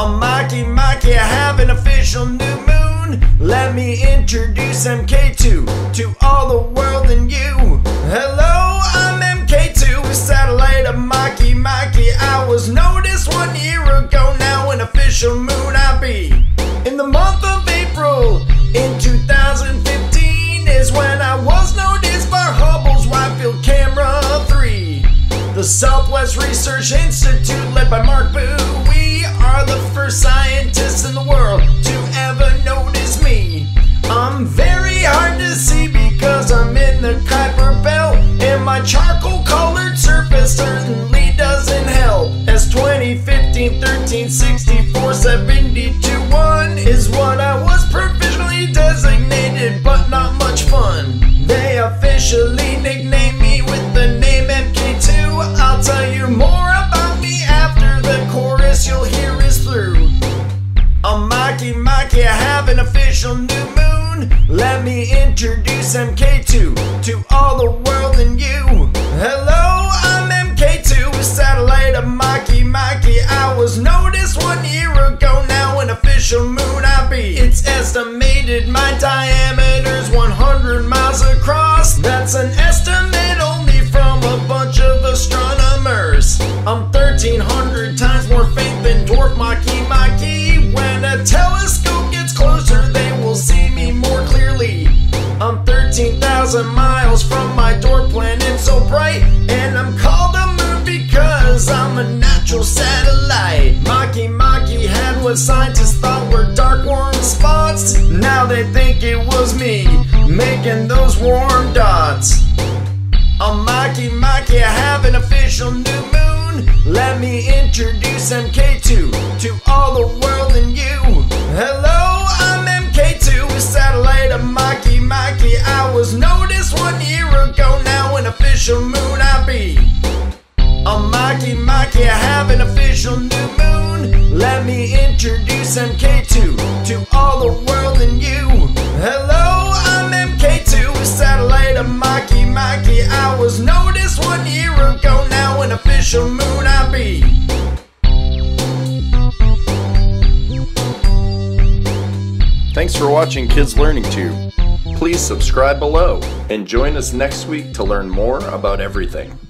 on Makemake. I have an official new moon. Let me introduce MK2 to all the world and you. Hello, I'm MK2, satellite of Makemake. I was noticed 1 year ago, now an official moon I be. In the month of April in 2015 is when I was noticed by Hubble's Widefield Camera 3. The Southwest Research Institute, led by Marc Buie, we are the first scientists in the world to ever notice me. I'm very hard to see because I'm in the Kuiper Belt, and my charcoal-colored surface certainly doesn't help. S/2015 (136472) 1 is what I was provisionally designated, but not much fun. They officially nicknamed me with the name MK2. I'll tell you more about me after the chorus you'll hear is through. On Makemake, I have an official new moon. Let me introduce MK2 to all the world and you. Hello, I'm MK2, satellite of Makemake. I was noticed 1 year ago, now an official moon I be. It's estimated my diameter's 100 miles across. That's an estimate only from a bunch of astronomers. I'm 1,300 times more faint than dwarf Makemake. When a telescope gets closer, they will see me more clearly. I'm 13,000 miles from my dwarf planet, so bright, and I'm called a moon because I'm a natural satellite. Makemake had what scientists thought were dark warm spots. Now they think it was me making those warm dots. On Makemake, I have an official new moon. Let me introduce MK2 to all the world and you. Hello, I'm MK2, satellite of Makemake. I was noticed 1 year ago, now an official moon I be. On Makemake, I have an official new moon. Let me introduce MK2 to all the world and you. Hello, I'm MK2, satellite of Makemake. I was noticed 1 year ago, now an official moon I be. Thanks for watching Kids Learning Tube. Please subscribe below and join us next week to learn more about everything.